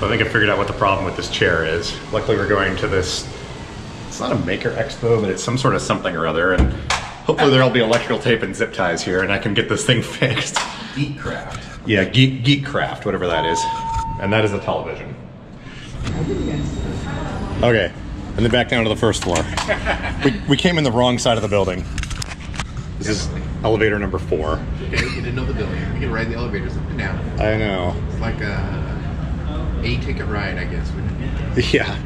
So I think I figured out what the problem with this chair is. Luckily we're going to this, it's not a maker expo, but it's some sort of something or other, and hopefully there'll be electrical tape and zip ties here and I can get this thing fixed. Geekcraft. Yeah, Geekcraft, whatever that is. And that is the television. Okay, and then back down to the first floor. We came in the wrong side of the building. This is elevator number 4. Okay, we didn't know the building. We can ride the elevators up and down. I know. It's like a ticket ride, I guess. Yeah.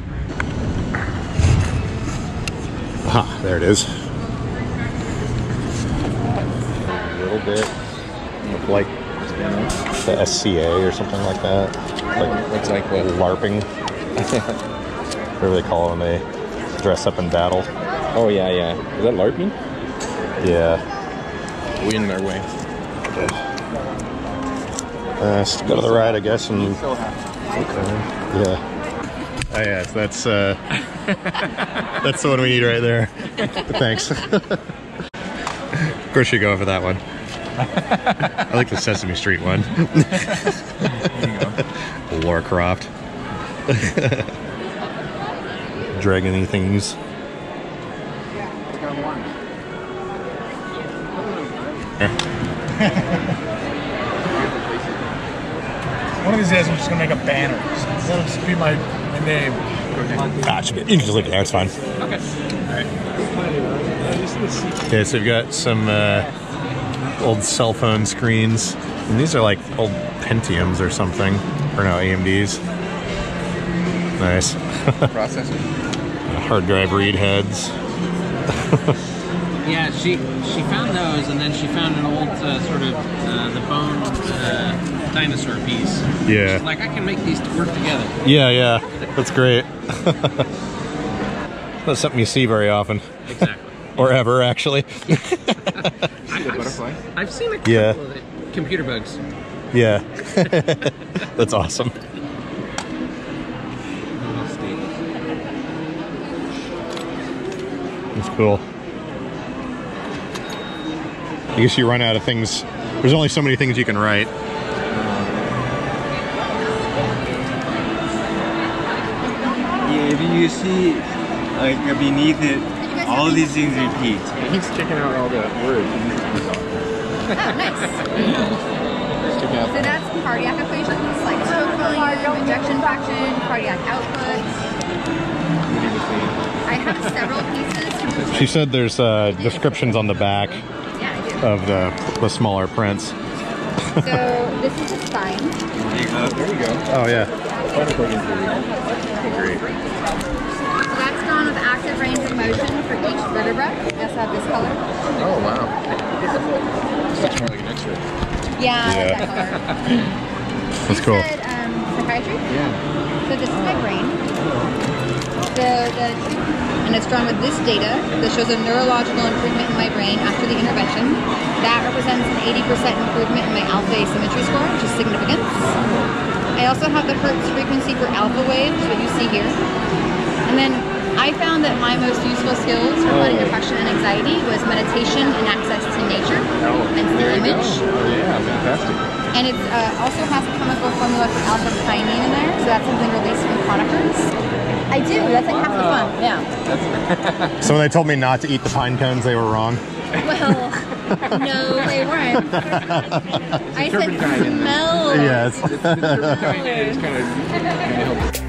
Ah, there it is. A little bit of like the SCA or something like that. Like, looks like what? LARPing. Whatever they call it when they dress up in battle. Oh, yeah, yeah. Is that LARPing? Yeah. We in their way. Okay. Just go to the right, I guess, and... So okay. Yeah. Oh yeah, so that's that's the one we need right there. Thanks. Of course you go for that one. I like the Sesame Street one. There you go. Lara Croft. Dragony things. One of these days I'm just gonna make a banner. Let it just be my name. Gotcha. You can just leave it there, it's fine. Okay. Alright. Okay, so we've got some old cell phone screens. And these are like old Pentiums or something. Or no, AMDs. Nice. Processor. Hard drive read heads. Yeah, she found those, and then she found an old sort of the bone dinosaur piece. Yeah. She's like, I can make these work together. Yeah, yeah, that's great. That's something you see very often. Exactly. Or ever, actually. Yeah. I've seen a couple of computer bugs. Yeah. That's awesome. That's cool. I guess you run out of things. There's only so many things you can write. Yeah, if you see, like, beneath it, all these things repeat. He's checking out all the words. Nice. So that's cardiac equations, like stroke volume, ejection fraction, cardiac output. I have several pieces. She said there's descriptions on the back of the smaller prints. So this is a spine. There you go. Oh yeah. Great. So that's drawn with active range of motion for each vertebra. Yes, I have this color. Oh wow. It's much more like an X-ray. Yeah, I like that color. That's cool. Said, psychiatry? Yeah. So this is my brain. And it's drawn with this data that shows a neurological improvement in my brain after the intervention. That represents an 80% improvement in my alpha asymmetry score, which is significant. I also have the Hertz frequency for alpha waves, what you see here. And then I found that my most useful skills for fighting depression and anxiety was meditation and access to nature and still image. Oh, yeah, fantastic. And it also has a chemical formula for alpha-pinene in there, so that's something released from conifers. I do, that's like half the fun, yeah. So when they told me not to eat the pine cones, they were wrong? Well, no, they weren't. I said smell. Yes. It's kind of...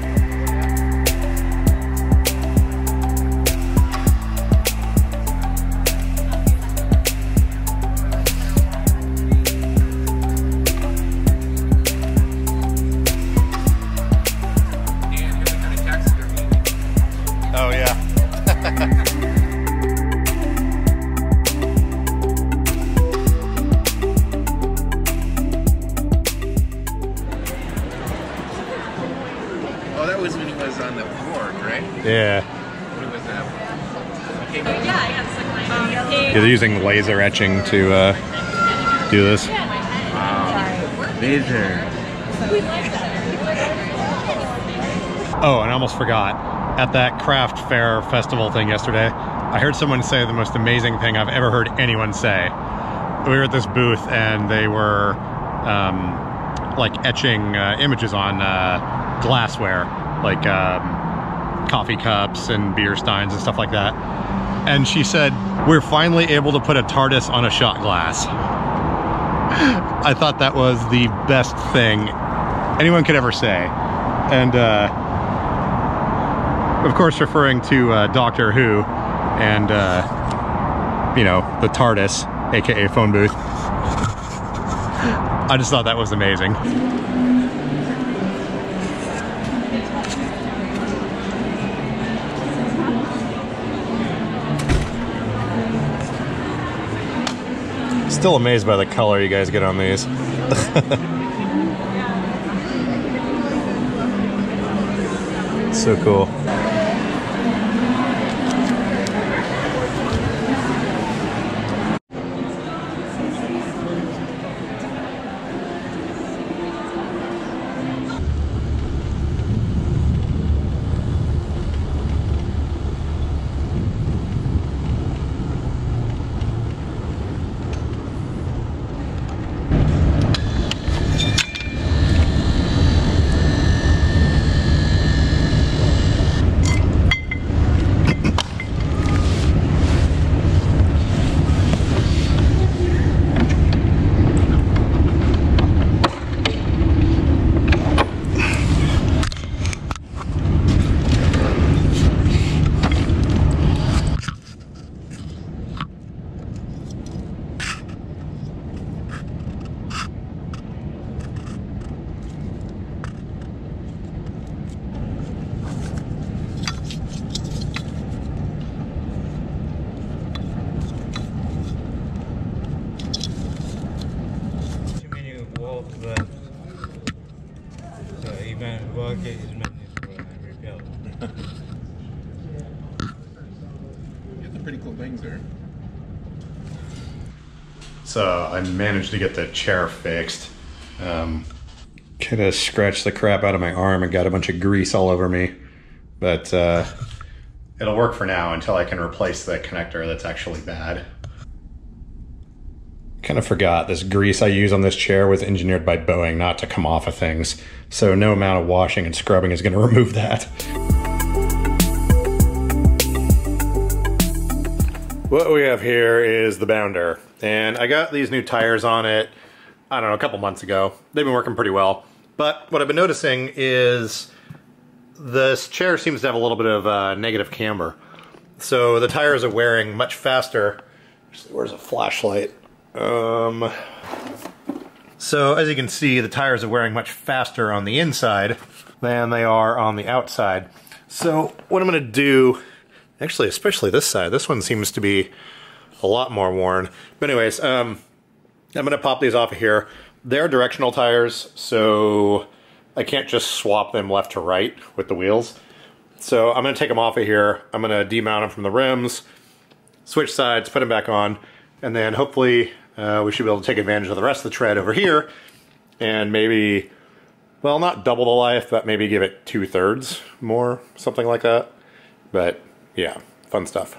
They're using laser etching to do this. Wow. Laser. Oh, and I almost forgot. At that craft fair festival thing yesterday, I heard someone say the most amazing thing I've ever heard anyone say. We were at this booth and they were like etching images on glassware, like coffee cups and beer steins and stuff like that. And she said, "We're finally able to put a TARDIS on a shot glass." I thought that was the best thing anyone could ever say. And of course referring to Doctor Who and you know, the TARDIS, aka phone booth. I just thought that was amazing. Still amazed by the color you guys get on these. So cool. So I managed to get the chair fixed. Kind of scratched the crap out of my arm and got a bunch of grease all over me, but it'll work for now until I can replace the connector that's actually bad. Kind of forgot this grease I use on this chair was engineered by Boeing not to come off of things, so no amount of washing and scrubbing is going to remove that. What we have here is the Bounder, and I got these new tires on it, I don't know, a couple months ago. They've been working pretty well, but what I've been noticing is this chair seems to have a little bit of negative camber, so the tires are wearing much faster. Where's a flashlight? So as you can see, the tires are wearing much faster on the inside than they are on the outside. So what I'm going to do, actually, especially this side. This one seems to be a lot more worn. But anyways, I'm going to pop these off of here. They're directional tires, so I can't just swap them left to right with the wheels. So I'm going to take them off of here. I'm going to demount them from the rims, switch sides, put them back on, and then hopefully we should be able to take advantage of the rest of the tread over here and maybe, well, not double the life, but maybe give it 2/3 more, something like that. But yeah, fun stuff.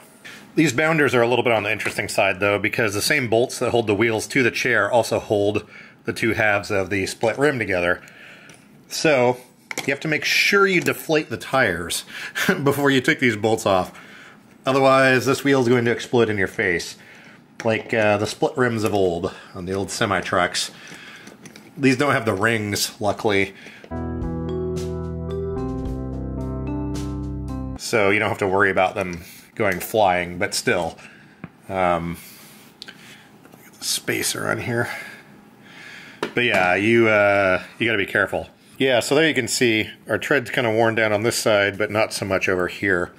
These Bounders are a little bit on the interesting side though, because the same bolts that hold the wheels to the chair also hold the two halves of the split rim together. So you have to make sure you deflate the tires before you take these bolts off. Otherwise, this wheel is going to explode in your face, like the split rims of old on the old semi-trucks. These don't have the rings, luckily. So you don't have to worry about them going flying, but still. Get the spacer on here. But yeah, you gotta be careful. Yeah, so there you can see our tread's kind of worn down on this side, but not so much over here.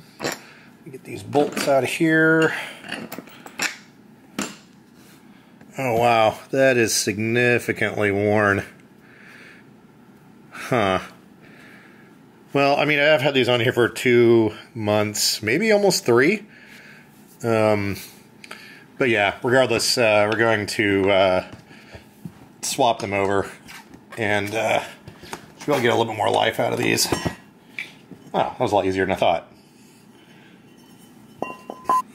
Get these bolts out of here. Oh wow, that is significantly worn. Huh. Well, I mean, I've had these on here for 2 months, maybe almost 3. But yeah, regardless, we're going to swap them over and we'll get a little bit more life out of these. Oh, that was a lot easier than I thought.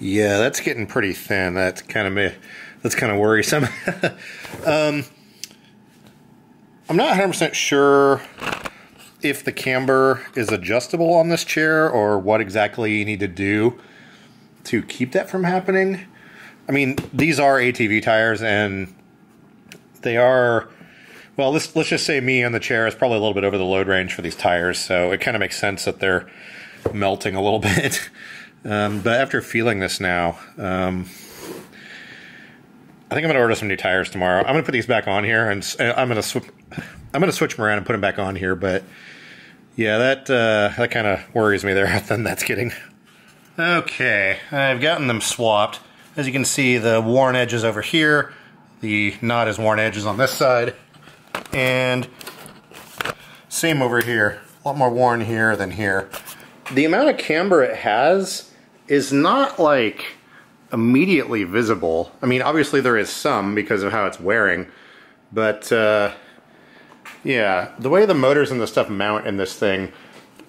Yeah, that's getting pretty thin. That's kind of worrisome. I'm not 100% sure if the camber is adjustable on this chair or what exactly you need to do to keep that from happening. I mean, these are ATV tires and they are, well, let's just say me and the chair is probably a little bit over the load range for these tires, so it kind of makes sense that they're melting a little bit. But after feeling this now, I think I'm gonna order some new tires tomorrow. I'm gonna put these back on here, and I'm gonna switch them around and put them back on here. But yeah, that kind of worries me there. How thin that's getting. Okay, I've gotten them swapped. As you can see, the worn edge is over here. The not as worn edge is on this side, and same over here. A lot more worn here than here. The amount of camber it has is not like immediately visible. I mean, obviously there is some because of how it's wearing, but yeah, the way the motors and the stuff mount in this thing,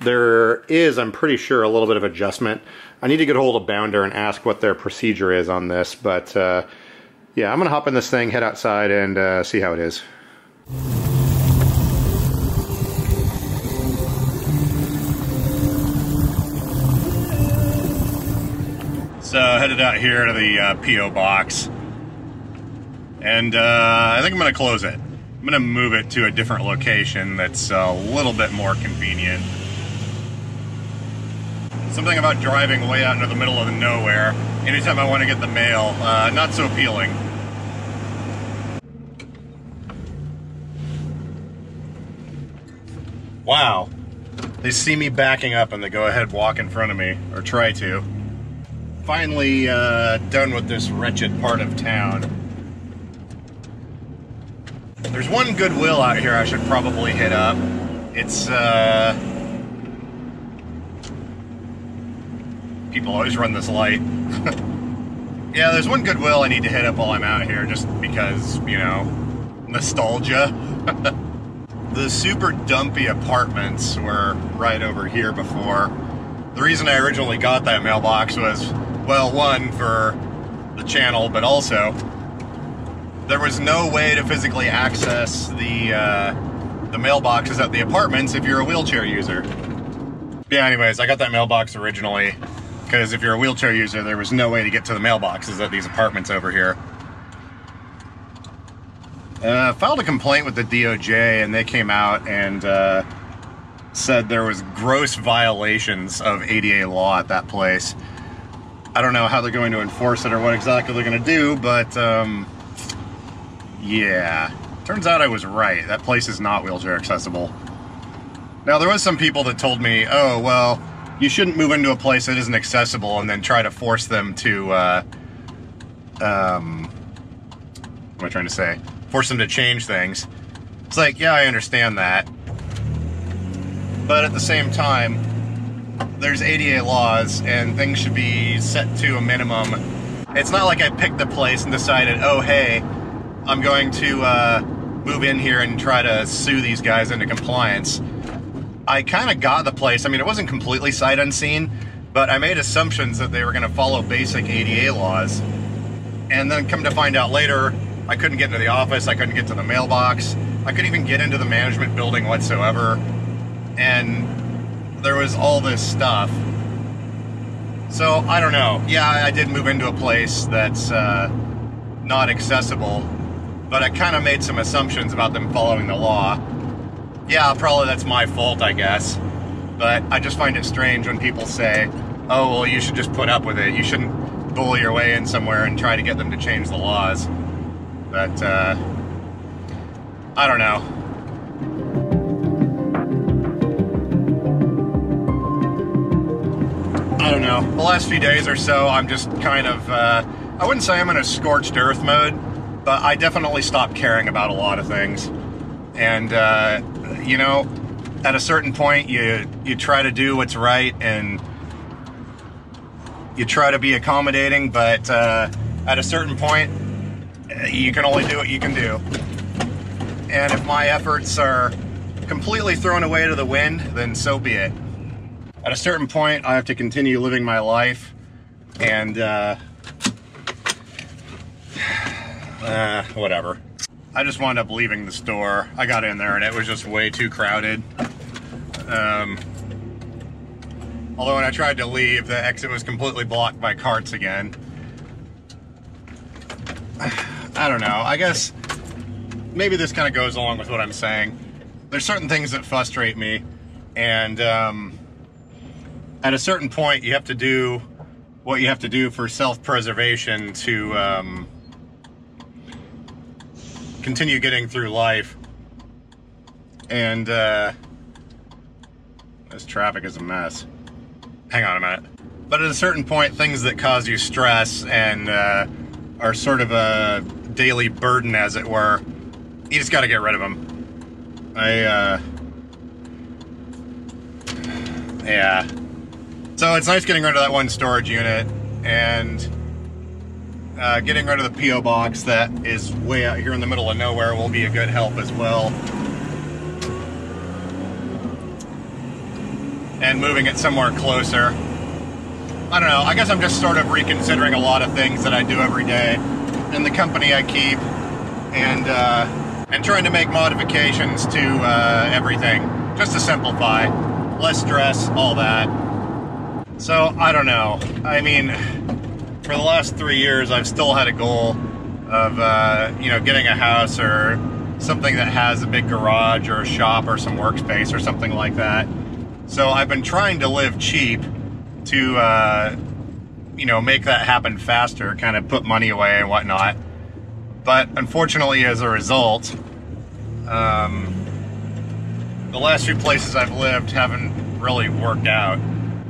there is, I'm pretty sure, a little bit of adjustment. I need to get a hold of Bounder and ask what their procedure is on this, but yeah, I'm gonna hop in this thing, head outside, and see how it is. So headed out here to the PO box, and I think I'm gonna close it. I'm gonna move it to a different location that's a little bit more convenient. Something about driving way out into the middle of nowhere anytime I want to get the mail, not so appealing. Wow, they see me backing up and they go ahead walk in front of me, or try to. Finally done with this wretched part of town. There's one Goodwill out here I should probably hit up. It's, people always run this light. Yeah, there's one Goodwill I need to hit up while I'm out here, just because, you know, nostalgia. The super dumpy apartments were right over here before. The reason I originally got that mailbox was, well, one, for the channel, but also there was no way to physically access the mailboxes at the apartments if you're a wheelchair user. Yeah, anyways, I got that mailbox originally because if you're a wheelchair user, there was no way to get to the mailboxes at these apartments over here. Filed a complaint with the DOJ, and they came out and said there was gross violations of ADA law at that place. I don't know how they're going to enforce it or what exactly they're going to do, but yeah. Turns out I was right. That place is not wheelchair accessible. Now, there was some people that told me, oh, well, you shouldn't move into a place that isn't accessible and then try to force them to, what am I trying to say? Force them to change things. It's like, yeah, I understand that. But at the same time, there's ADA laws and things should be set to a minimum. It's not like I picked the place and decided, oh, hey, I'm going to move in here and try to sue these guys into compliance. I kind of got the place. I mean, it wasn't completely sight unseen, but I made assumptions that they were going to follow basic ADA laws. And then come to find out later, I couldn't get into the office. I couldn't get to the mailbox. I couldn't even get into the management building whatsoever. And there was all this stuff. So, I don't know. Yeah, I did move into a place that's not accessible, but I kind of made some assumptions about them following the law. Yeah, probably that's my fault, I guess. But I just find it strange when people say, oh, well, you should just put up with it. You shouldn't bully your way in somewhere and try to get them to change the laws. But, I don't know. I don't know, the last few days or so, I'm just kind of, I wouldn't say I'm in a scorched earth mode, but I definitely stopped caring about a lot of things. And, you know, at a certain point, you try to do what's right and you try to be accommodating, but at a certain point, you can only do what you can do. And if my efforts are completely thrown away to the wind, then so be it. At a certain point, I have to continue living my life, and whatever. I just wound up leaving the store. I got in there and it was just way too crowded. Although when I tried to leave, the exit was completely blocked by carts again. I don't know. I guess maybe this kind of goes along with what I'm saying. There's certain things that frustrate me, and at a certain point, you have to do what you have to do for self-preservation to continue getting through life. And this traffic is a mess. Hang on a minute. But at a certain point, things that cause you stress and are sort of a daily burden, as it were, you just got to get rid of them. Yeah. So it's nice getting rid of that one storage unit and getting rid of the P.O. box that is way out here in the middle of nowhere will be a good help as well. And moving it somewhere closer. I don't know, I guess I'm just sort of reconsidering a lot of things that I do every day and the company I keep, and trying to make modifications to everything just to simplify, less stress, all that. So I don't know, I mean, for the last 3 years I've still had a goal of you know, getting a house or something that has a big garage or a shop or some workspace or something like that. So I've been trying to live cheap to you know, make that happen faster, kind of put money away and whatnot. But unfortunately, as a result, the last few places I've lived haven't really worked out.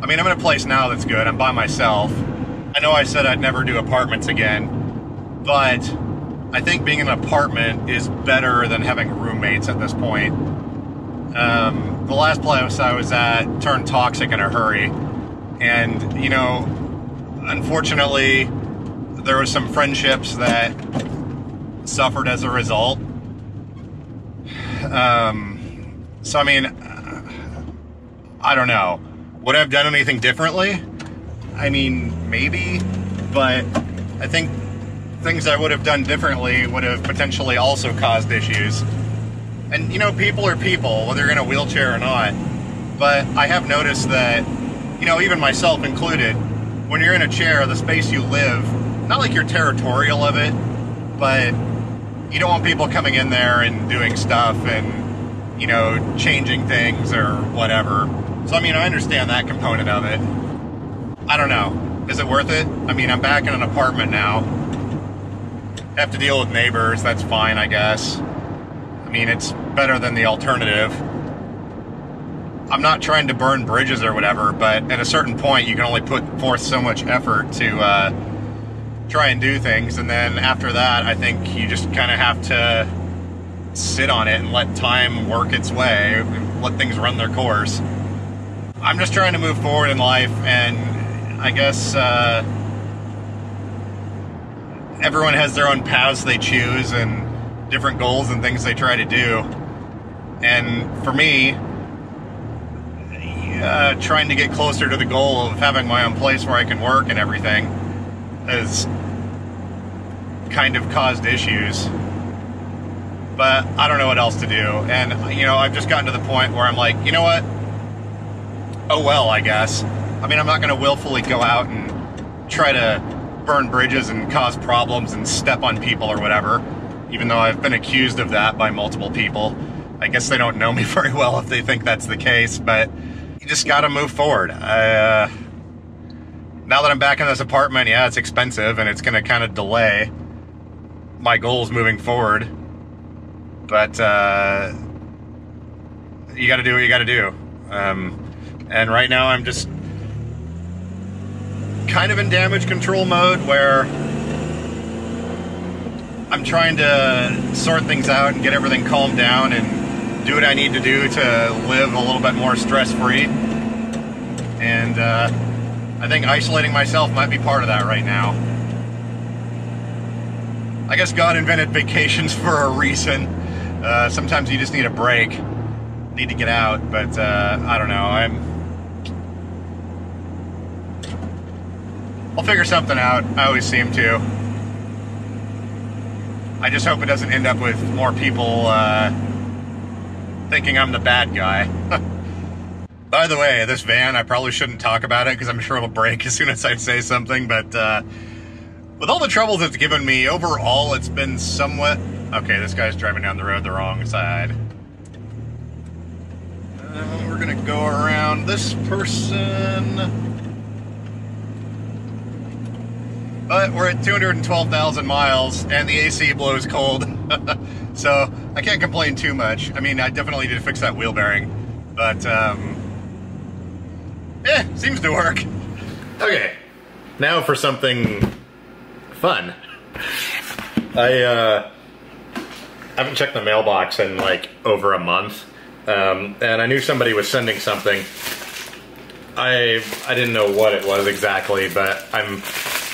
I mean, I'm in a place now that's good. I'm by myself. I know I said I'd never do apartments again, but I think being in an apartment is better than having roommates at this point. The last place I was at turned toxic in a hurry. And, you know, unfortunately, there were some friendships that suffered as a result. So, I mean, I don't know. Would I have done anything differently? I mean, maybe, but I think things I would have done differently would have potentially also caused issues. And, you know, people are people, whether you're in a wheelchair or not. But I have noticed that, you know, even myself included, when you're in a chair, the space you live, not like you're territorial of it, but you don't want people coming in there and doing stuff and, you know, changing things or whatever. So, I mean, I understand that component of it. I don't know. Is it worth it? I mean, I'm back in an apartment now. Have to deal with neighbors. That's fine, I guess. I mean, it's better than the alternative. I'm not trying to burn bridges or whatever, but at a certain point, you can only put forth so much effort to try and do things. And then after that, I think you just kind of have to sit on it and let time work its way, let things run their course. I'm just trying to move forward in life, and I guess everyone has their own paths they choose and different goals and things they try to do. And for me, trying to get closer to the goal of having my own place where I can work and everything has kind of caused issues. But I don't know what else to do. And, you know, I've just gotten to the point where I'm like, you know what? Oh well, I guess. I mean, I'm not going to willfully go out and try to burn bridges and cause problems and step on people or whatever, even though I've been accused of that by multiple people. I guess they don't know me very well if they think that's the case, but you just got to move forward. Now that I'm back in this apartment, yeah, it's expensive and it's going to kind of delay my goals moving forward, but you got to do what you got to do. And right now I'm just kind of in damage control mode where I'm trying to sort things out and get everything calmed down and do what I need to do to live a little bit more stress-free. And I think isolating myself might be part of that right now. I guess God invented vacations for a reason. Sometimes you just need a break, need to get out, but I don't know. I'll figure something out. I always seem to. I just hope it doesn't end up with more people thinking I'm the bad guy. By the way, this van, I probably shouldn't talk about it because I'm sure it'll break as soon as I say something, but with all the troubles it's given me, overall it's been somewhat... Okay, this guy's driving down the road the wrong side. We're gonna go around this person... But we're at 212,000 miles, and the AC blows cold, so I can't complain too much. I mean, I definitely need to fix that wheel bearing, but, yeah, seems to work. Okay, now for something fun. I haven't checked the mailbox in, like, over a month, and I knew somebody was sending something. I didn't know what it was exactly, but I'm...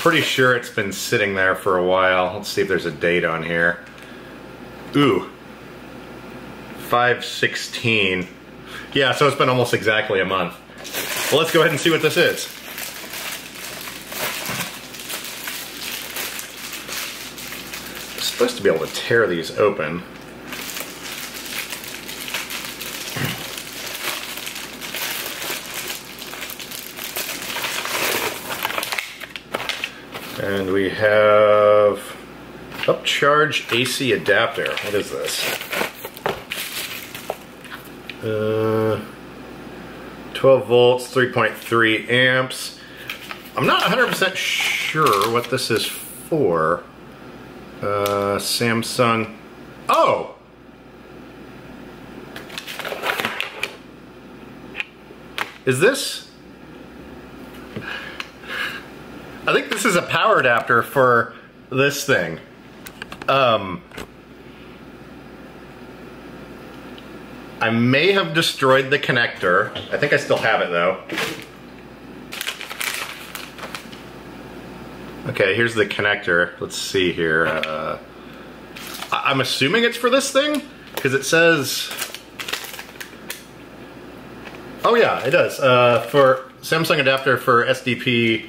pretty sure it's been sitting there for a while. Let's see if there's a date on here. Ooh, 5/16. Yeah, so it's been almost exactly a month. Well, let's go ahead and see what this is. I'm supposed to be able to tear these open. And we have upcharge AC adapter. What is this? 12 volts, 3.3 amps. I'm not 100% sure what this is for. Samsung. Oh! Is this? I think this is a power adapter for this thing. I may have destroyed the connector. I think I still have it though. Okay, here's the connector. Let's see here. I'm assuming it's for this thing because it says... Oh yeah, it does. For Samsung adapter for SDP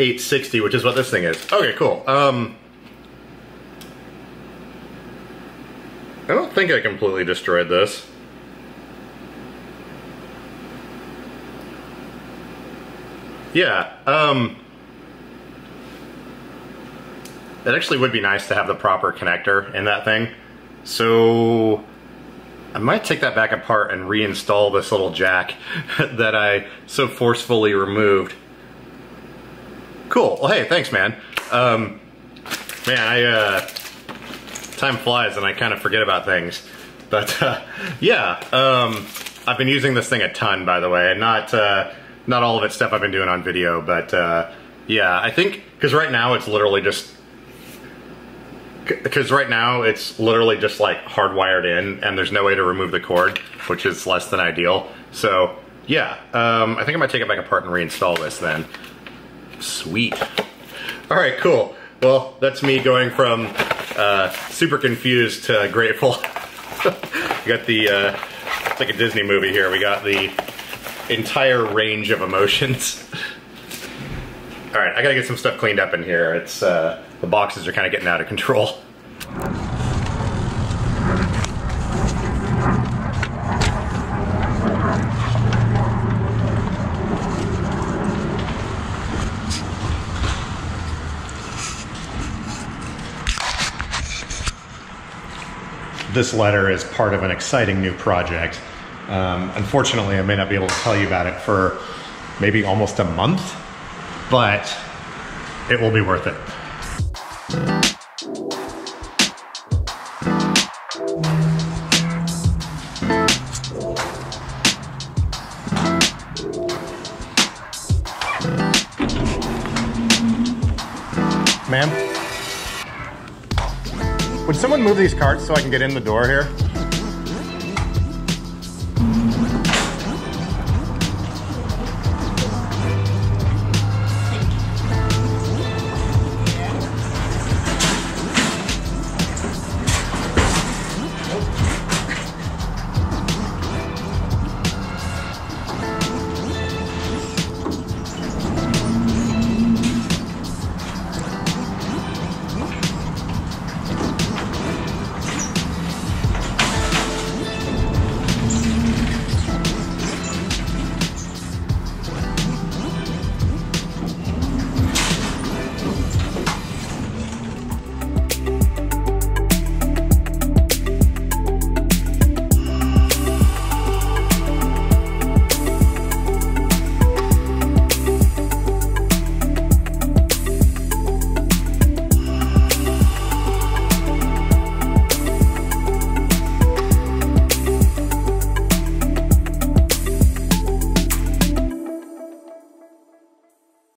860, which is what this thing is. Okay, cool. I don't think I completely destroyed this. Yeah, it actually would be nice to have the proper connector in that thing. So I might take that back apart and reinstall this little jack that I so forcefully removed. Cool. Well, hey, thanks, man. Time flies and I kind of forget about things. But, yeah, I've been using this thing a ton, by the way. And not all of it's stuff I've been doing on video, but, yeah, I think, because right now it's literally just, like, hardwired in and there's no way to remove the cord, which is less than ideal. So, yeah, I think I might take it back apart and reinstall this then. Sweet. All right, cool. Well, that's me going from super confused to grateful. We got the, it's like a Disney movie here. We got the entire range of emotions. All right, I gotta get some stuff cleaned up in here. It's, the boxes are kind of getting out of control. This letter is part of an exciting new project. Unfortunately, I may not be able to tell you about it for maybe almost a month, but it will be worth it. Ma'am? Would someone move these carts so I can get in the door here?